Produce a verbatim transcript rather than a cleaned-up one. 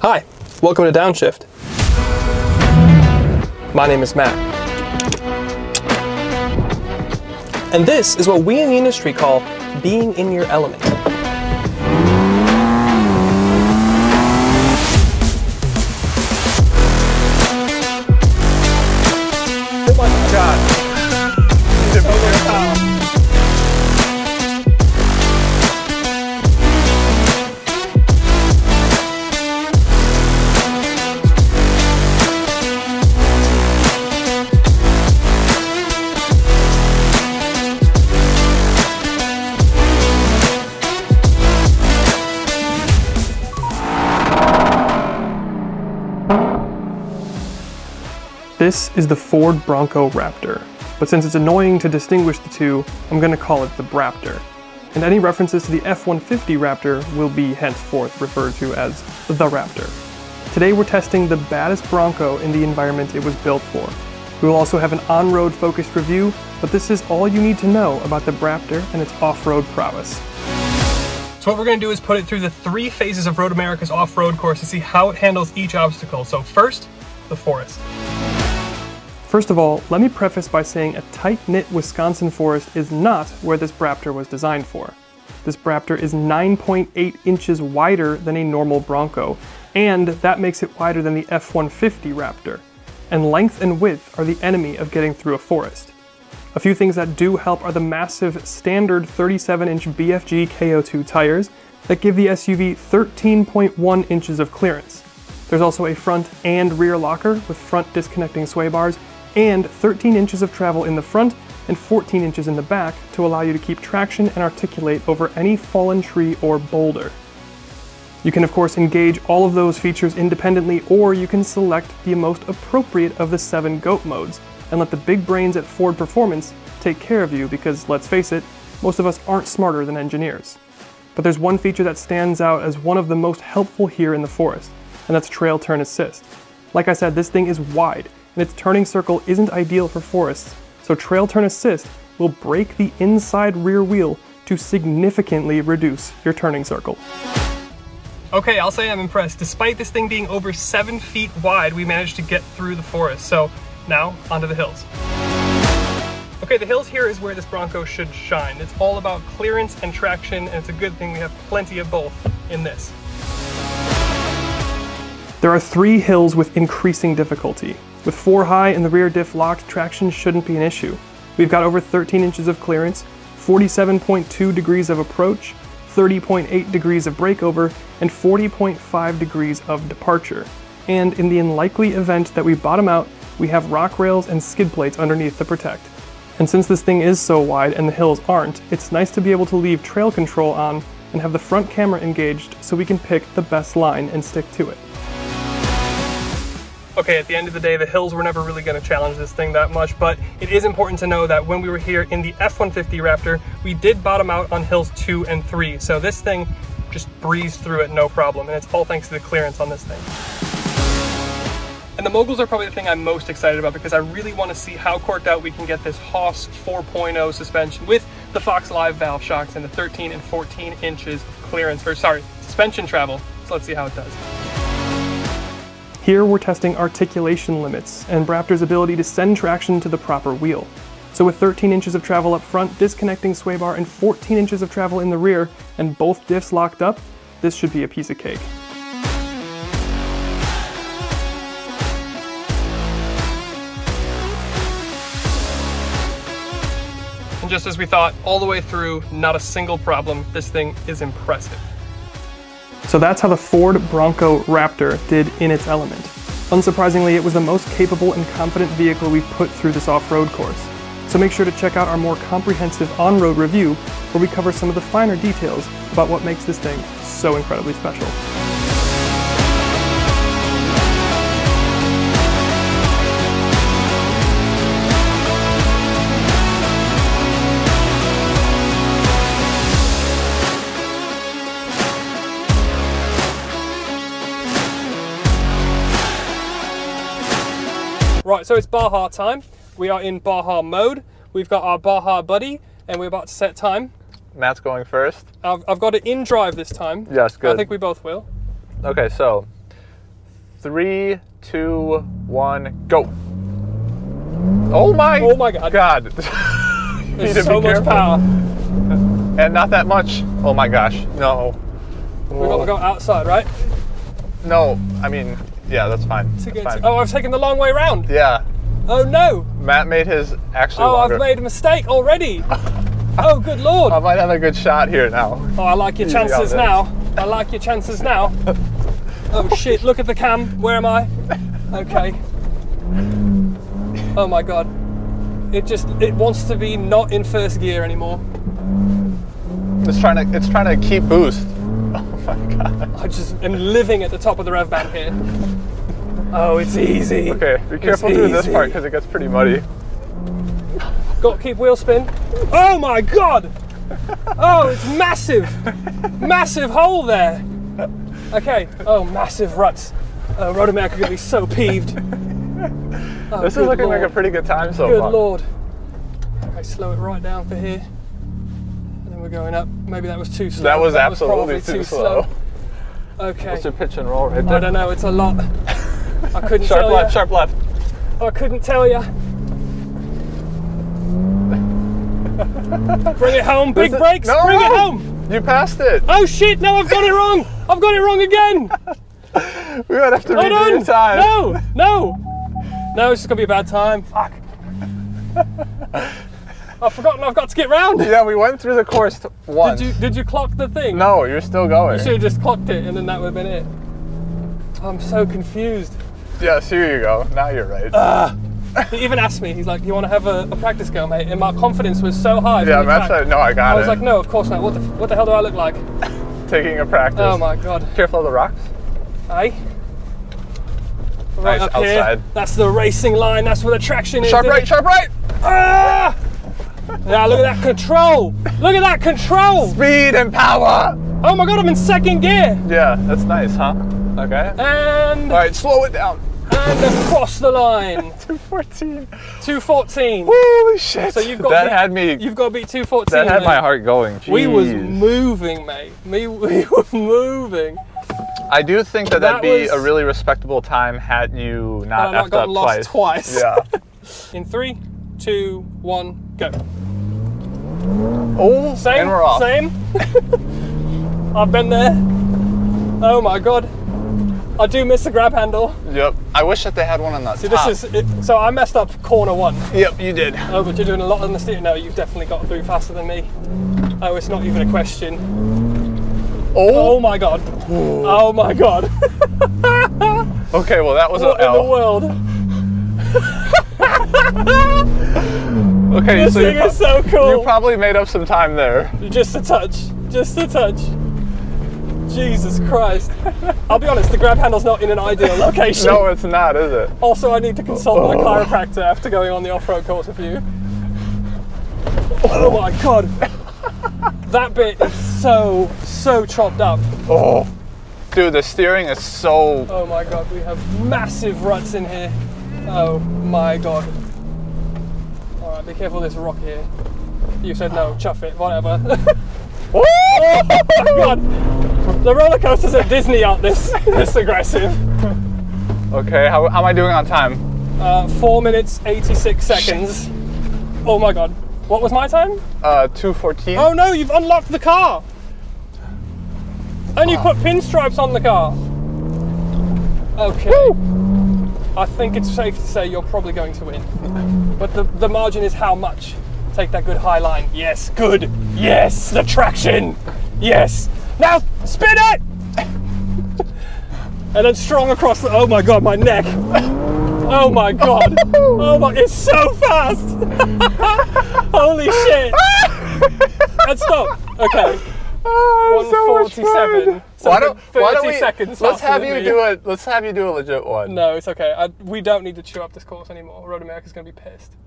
Hi, welcome to Downshift. My name is Matt. And this is what we in the industry call being in your element. Oh my God. This is the Ford Bronco Raptor, but since it's annoying to distinguish the two, I'm going to call it the Braptor, and any references to the F one fifty Raptor will be henceforth referred to as the Raptor. Today we're testing the baddest Bronco in the environment it was built for. We will also have an on-road focused review, but this is all you need to know about the Braptor and its off-road prowess. So what we're going to do is put it through the three phases of Road America's off-road course to see how it handles each obstacle. So first, the forest. First of all, let me preface by saying a tight-knit Wisconsin forest is not where this Braptor was designed for. This Braptor is nine point eight inches wider than a normal Bronco, and that makes it wider than the F one fifty Raptor. And length and width are the enemy of getting through a forest. A few things that do help are the massive standard thirty-seven inch B F G K O two tires that give the S U V thirteen point one inches of clearance. There's also a front and rear locker with front disconnecting sway bars, and thirteen inches of travel in the front and fourteen inches in the back to allow you to keep traction and articulate over any fallen tree or boulder. You can of course engage all of those features independently, or you can select the most appropriate of the seven GOAT modes and let the big brains at Ford Performance take care of you, because let's face it, most of us aren't smarter than engineers. But there's one feature that stands out as one of the most helpful here in the forest, and that's Trail Turn Assist. Like I said, this thing is wide, and its turning circle isn't ideal for forests, so Trail Turn Assist will brake the inside rear wheel to significantly reduce your turning circle. Okay, I'll say I'm impressed. Despite this thing being over seven feet wide, we managed to get through the forest, so now onto the hills. Okay, the hills here is where this Bronco should shine. It's all about clearance and traction, and it's a good thing we have plenty of both in this. There are three hills with increasing difficulty. With four high and the rear diff locked, traction shouldn't be an issue. We've got over thirteen inches of clearance, forty-seven point two degrees of approach, thirty point eight degrees of breakover, and forty point five degrees of departure. And in the unlikely event that we bottom out, we have rock rails and skid plates underneath to protect. And since this thing is so wide and the hills aren't, it's nice to be able to leave trail control on and have the front camera engaged so we can pick the best line and stick to it. Okay, at the end of the day, the hills were never really going to challenge this thing that much, but it is important to know that when we were here in the F one fifty Raptor, we did bottom out on hills two and three, so this thing just breezed through it no problem, and it's all thanks to the clearance on this thing. And the moguls are probably the thing I'm most excited about, because I really want to see how corked out we can get this Hoss four point oh suspension with the Fox Live valve shocks and the thirteen and fourteen inches clearance, or sorry, suspension travel, so let's see how it does. Here we're testing articulation limits and Braptor's ability to send traction to the proper wheel. So with thirteen inches of travel up front, disconnecting sway bar, and fourteen inches of travel in the rear, and both diffs locked up, this should be a piece of cake. And just as we thought, all the way through, not a single problem. This thing is impressive. So that's how the Ford Bronco Raptor did in its element. Unsurprisingly, it was the most capable and confident vehicle we've put through this off-road course. So make sure to check out our more comprehensive on-road review, where we cover some of the finer details about what makes this thing so incredibly special. Right, so it's Baja time. We are in Baja mode. We've got our Baja buddy, and we're about to set time. Matt's going first. I've, I've got it in drive this time. Yes, good. I think we both will. Okay, so Three, two, one, go. Oh my, oh my God. God. There's so much power. And not that much. Oh my gosh, no. We've got to go outside, right? No, I mean, yeah, that's fine. To get that's fine. To, oh, I've taken the long way around. Yeah. Oh no. Matt made his actually Oh, longer. I've made a mistake already. Oh, good Lord. I might have a good shot here now. Oh, I like your chances now. I like your chances now. Oh shit, look at the cam. Where am I? Okay. Oh my God. It just, it wants to be not in first gear anymore. It's trying to, it's trying to keep boost. Oh my God. I just am living at the top of the rev band here. Oh, it's easy. Okay, be careful doing this part because it gets pretty muddy. Got to keep wheel spin. Oh my God! Oh, it's massive! Massive hole there! Okay, oh, massive ruts. Uh, Road America are going to be so peeved. Oh, this is looking Lord. like a pretty good time so good far. Good Lord. Okay, slow it right down for here. And then we're going up. Maybe that was too slow. That was that absolutely was too, too slow. slow. Okay. What's your pitch and roll right there? I don't know, it's a lot. I couldn't sharp tell left, you. Sharp left, sharp left. I couldn't tell you. Bring it home, big it, brakes, no, bring it home! You passed it! Oh shit, no, I've got it wrong! I've got it wrong again! We might have to redo your time. No, no! No, it's just gonna be a bad time, fuck. I've forgotten I've got to get round! Yeah, we went through the course once. Did you, did you clock the thing? No, you're still going. You should have just clocked it and then that would have been it. I'm so confused. Yes, here you go, now you're right. Uh, He even asked me, he's like, you want to have a, a practice go, mate? And my confidence was so high. Yeah, Matt said, no, I got it. I was like, no, of course not. What the, what the hell do I look like? Taking a practice. Oh, my God. Careful of the rocks. Aye. Right nice, up outside. Here. That's the racing line. That's where the traction is. Sharp right, sharp right. Ah! Yeah, look at that control. Look at that control. Speed and power. Oh, my God, I'm in second gear. Yeah, that's nice, huh? Okay. And... All right, slow it down. And across the line. two fourteen. two fourteen. Holy shit. So you've got that beat, had me. You've got to beat two fourteen. That had mate. my heart going. Jeez. We was moving, mate. Me, we were moving. I do think that, that that'd be was, a really respectable time had you not effed up lost twice. twice. Yeah. In three, two, one, go. Oh, same. And we're off. Same. I've been there. Oh my God. I do miss the grab handle. Yep. I wish that they had one on that See, top. This is, it, so I messed up corner one. Yep, you did. Oh, but you're doing a lot on the steering. No, you've definitely got through faster than me. Oh, it's not even a question. Oh, oh my God. Ooh. Oh my God. Okay, well that was an L. What in the world? Okay, this so thing is so cool. You probably made up some time there. Just a touch. Just a touch. Jesus Christ. I'll be honest, the grab handle's not in an ideal location. No, it's not, is it? Also, I need to consult oh. my chiropractor after going on the off-road course with you. Oh, oh my God. That bit is so, so chopped up. Oh. Dude, the steering is so... Oh my God, we have massive ruts in here. Oh my God. All right, be careful of this rock here. You said no, chuff it, whatever. Oh my God. The roller coasters at Disney aren't this this aggressive. Okay, how, how am I doing on time? Uh, four minutes eighty-six seconds. Shit. Oh my God! What was my time? Uh, two fourteen. Oh no! You've unlocked the car, and you oh. put pinstripes on the car. Okay. Woo. I think it's safe to say you're probably going to win, but the the margin is how much? Take that good high line. Yes, good. Yes, the traction. Yes. Now spin it! And then strong across the, oh my God, my neck. Oh my God. Oh my, it's so fast. Holy shit. And stop. Okay. Oh, one forty-seven. So why don't, why don't we, seconds let's have you me. do a, let's have you do a legit one. No, it's okay. I, we don't need to chew up this course anymore. Road America's gonna be pissed.